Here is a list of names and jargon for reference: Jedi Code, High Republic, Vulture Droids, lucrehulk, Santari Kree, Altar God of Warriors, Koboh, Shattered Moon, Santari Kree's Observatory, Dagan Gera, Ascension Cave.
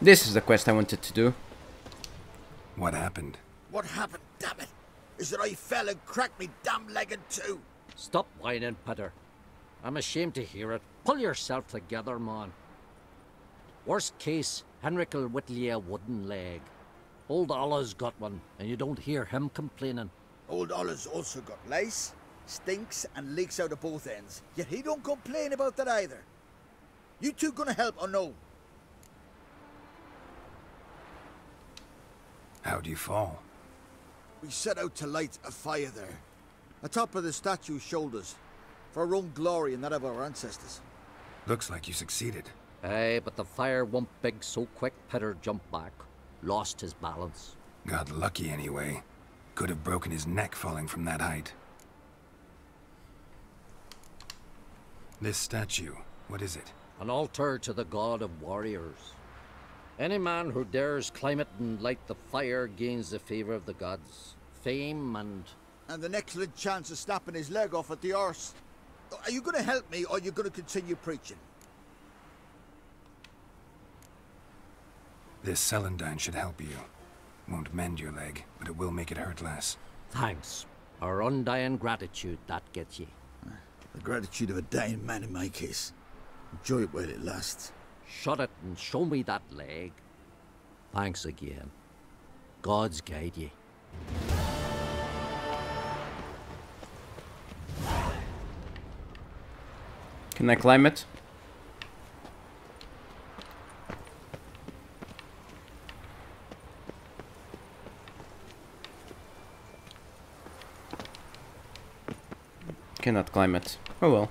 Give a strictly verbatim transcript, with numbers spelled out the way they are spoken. This is the quest I wanted to do. What happened? What happened, damn it, is that I fell and cracked me damn leg in two. Stop whining, Peter. I'm ashamed to hear it. Pull yourself together, man. Worst case, Henrik'll whittle you a wooden leg. Old Ola's got one, and you don't hear him complaining. Old Ola's also got lice, stinks, and leaks out of both ends. Yet he don't complain about that either. You two gonna help or no? How'd you fall? We set out to light a fire there, atop of the statue's shoulders, for our own glory and that of our ancestors. Looks like you succeeded. Aye, but the fire won't big so quick. Peter jumped back, lost his balance. Got lucky anyway. Could have broken his neck falling from that height. This statue, what is it? An altar to the God of Warriors. Any man who dares climb it and light the fire gains the favor of the gods, fame, and... And an excellent chance of snapping his leg off at the arse. Are you going to help me, or are you going to continue preaching? This celandine should help you. Won't mend your leg, but it will make it hurt less. Thanks. Our undying gratitude, that gets ye. The gratitude of a dying man in my case. Enjoy it while it lasts. Shut it and show me that leg. Thanks again. God's guide ye. Can I climb it? Cannot climb it. Oh well.